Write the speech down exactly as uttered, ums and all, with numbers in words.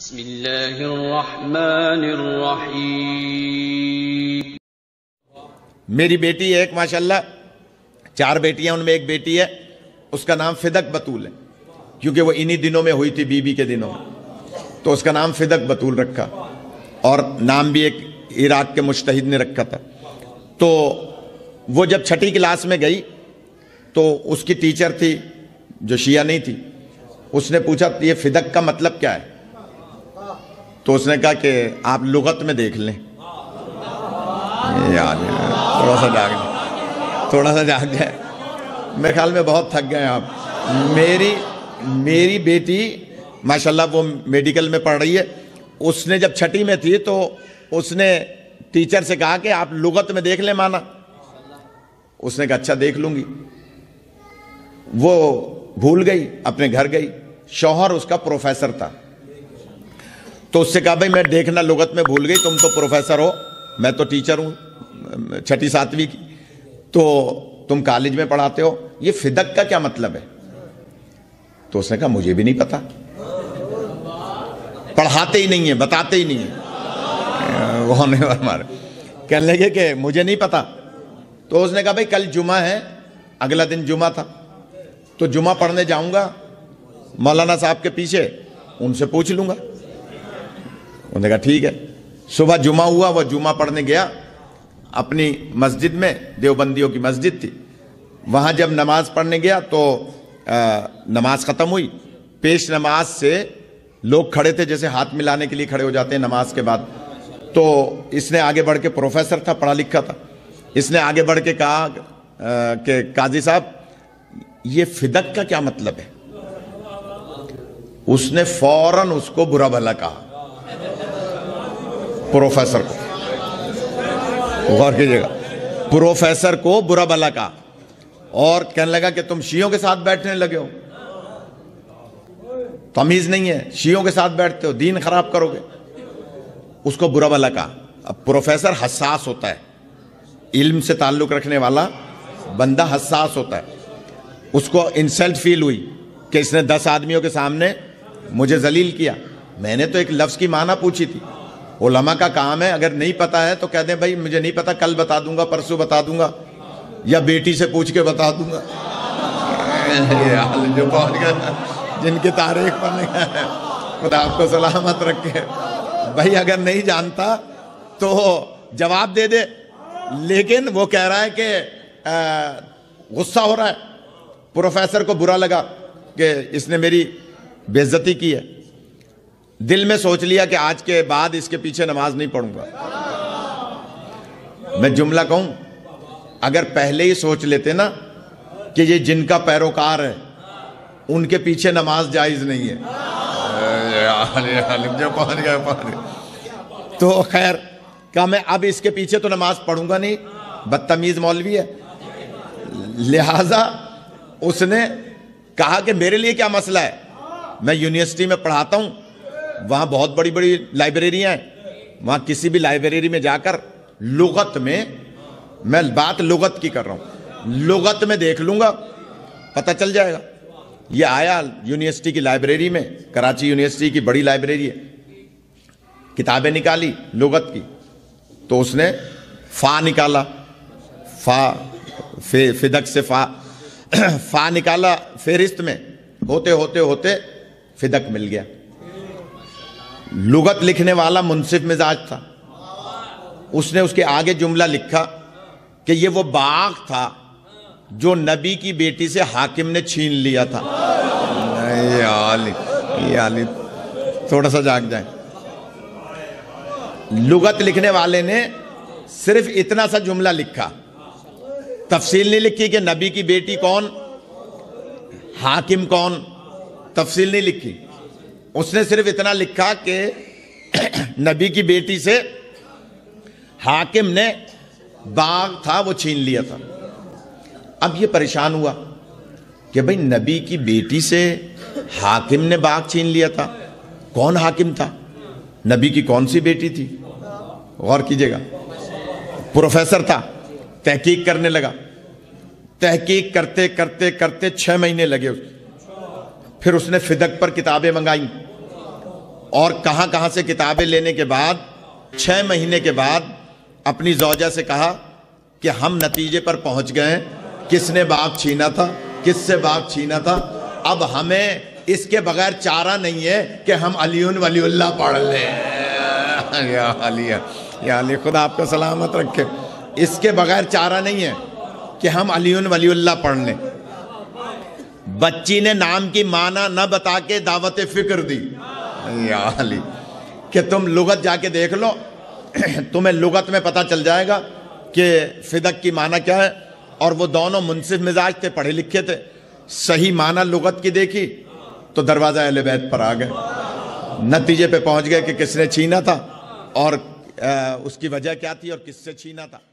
बिस्मिल्लाहिर्रहमानिर्रहीम। मेरी बेटी है एक माशाल्लाह, चार बेटियां, उनमें एक बेटी है उसका नाम फिदक बतूल है, क्योंकि वो इन्हीं दिनों में हुई थी बीबी के दिनों में, तो उसका नाम फिदक बतूल रखा और नाम भी एक इराक के मुश्तहिद ने रखा था। तो वो जब छठी क्लास में गई तो उसकी टीचर थी जो शिया नहीं थी, उसने पूछा ये फिदक का मतलब क्या है, तो उसने कहा कि आप लुगत में देख लें। यार थोड़ा सा जाग जाए, थोड़ा सा जाग जाए, मेरे ख्याल में बहुत थक गए आप। मेरी मेरी बेटी माशाल्लाह वो मेडिकल में पढ़ रही है, उसने जब छठी में थी तो उसने टीचर से कहा कि आप लुगत में देख लें माना, उसने कहा अच्छा देख लूँगी। वो भूल गई, अपने घर गई, शौहर उसका प्रोफेसर था, तो उससे कहा भाई मैं देखना लुगत में भूल गई, तुम तो प्रोफेसर हो, मैं तो टीचर हूँ छठी सातवीं की, तो तुम कॉलेज में पढ़ाते हो, ये फिदक का क्या मतलब है? तो उसने कहा मुझे भी नहीं पता, पढ़ाते ही नहीं है, बताते ही नहीं है। वो होने वाले हमारे कहने लगे कि मुझे नहीं पता। तो उसने कहा भाई कल जुमा है, अगला दिन जुमा था, तो जुमा पढ़ने जाऊंगा मौलाना साहब के पीछे, उनसे पूछ लूंगा। उन्होंने कहा ठीक है। सुबह जुमा हुआ, वह जुमा पढ़ने गया अपनी मस्जिद में, देवबंदियों की मस्जिद थी, वहाँ जब नमाज पढ़ने गया तो आ, नमाज ख़त्म हुई। पेश नमाज से लोग खड़े थे, जैसे हाथ मिलाने के लिए खड़े हो जाते हैं नमाज के बाद। तो इसने आगे बढ़ के, प्रोफेसर था, पढ़ा लिखा था, इसने आगे बढ़ के कहा कि काजी साहब ये फिदक का क्या मतलब है? उसने फौरन उसको बुरा भला कहा, प्रोफेसर को, गौर कीजिएगा, प्रोफेसर को बुरा भला कहा और कहने लगा कि तुम शियों के साथ बैठने लगे हो, तमीज नहीं है, शियों के साथ बैठते हो, दीन खराब करोगे। उसको बुरा भला कहा। अब प्रोफेसर हसास होता है, इल्म से ताल्लुक रखने वाला बंदा हसास होता है, उसको इंसल्ट फील हुई कि इसने दस आदमियों के सामने मुझे जलील किया, मैंने तो एक लफ्ज़ की माना पूछी थी। उलमा का काम है, अगर नहीं पता है तो कह दें भाई मुझे नहीं पता, कल बता दूंगा, परसों बता दूंगा, या बेटी से पूछ के बता दूंगा। जो जिनकी तारीख पढ़ने का खुदा आपको सलामत रखे, भाई अगर नहीं जानता तो जवाब दे दे। लेकिन वो कह रहा है कि गुस्सा हो रहा है, प्रोफेसर को बुरा लगा कि इसने मेरी बेइज्जती की है, दिल में सोच लिया कि आज के बाद इसके पीछे नमाज नहीं पढ़ूंगा। मैं जुमला कहूं, अगर पहले ही सोच लेते ना कि ये जिनका पैरोकार है उनके पीछे नमाज जायज नहीं है। तो खैर कहा मैं अब इसके पीछे तो नमाज पढ़ूंगा नहीं, बदतमीज मौलवी है। लिहाजा उसने कहा कि मेरे लिए क्या मसला है, मैं यूनिवर्सिटी में पढ़ाता हूँ, वहाँ बहुत बड़ी बड़ी लाइब्रेरियाँ हैं, वहाँ किसी भी लाइब्रेरी में जाकर लुगत में, मैं बात लुगत की कर रहा हूँ, लुगत में देख लूँगा, पता चल जाएगा। ये आया यूनिवर्सिटी की लाइब्रेरी में, कराची यूनिवर्सिटी की बड़ी लाइब्रेरी है, किताबें निकाली लुगत की, तो उसने फ़ा निकाला, फ़ा फे फिदक से फ़ा फा निकाला, फेरिस्त में होते होते होते फिदक मिल गया। लुगत लिखने वाला मुनसिफ मिजाज था, उसने उसके आगे जुमला लिखा कि ये वो बाग था जो नबी की बेटी से हाकिम ने छीन लिया था। ये आली, ये आली, थोड़ा सा जाग जाए। लुगत लिखने वाले ने सिर्फ इतना सा जुमला लिखा, तफसील नहीं लिखी कि नबी की बेटी कौन, हाकिम कौन, तफसील नहीं लिखी। उसने सिर्फ इतना लिखा कि नबी की बेटी से हाकिम ने बाग था वो छीन लिया था। अब ये परेशान हुआ कि भाई नबी की बेटी से हाकिम ने बाग छीन लिया था, कौन हाकिम था, नबी की कौन सी बेटी थी? गौर कीजिएगा, प्रोफेसर था, तहकीक करने लगा। तहकीक करते करते करते छः महीने लगे। फिर उसने फिदक पर किताबें मंगाई, और कहाँ कहाँ से किताबें लेने के बाद छः महीने के बाद अपनी जौजा से कहा कि हम नतीजे पर पहुँच गए, किसने बाप छीना था, किससे बाप छीना था, अब हमें इसके बगैर चारा नहीं है कि हम अलीउन वलीउल्लाह पढ़ लें। या अली, या अली, खुदा आपको सलामत रखे। इसके बगैर चारा नहीं है कि हम अलीउन वलीउल्लाह पढ़ लें। बच्ची ने नाम की माना न बता के दावत फिक्र दी। या अली, कि तुम लुगत जाके देख लो, तुम्हें लुगत में पता चल जाएगा कि फिदक की माना क्या है। और वो दोनों मुनसिफ मिजाज थे, पढ़े लिखे थे। सही माना लुगत की देखी तो दरवाज़ा अहले बैत पर आ गए, नतीजे पे पहुंच गए कि किसने छीना था और आ, उसकी वजह क्या थी और किससे छीना था।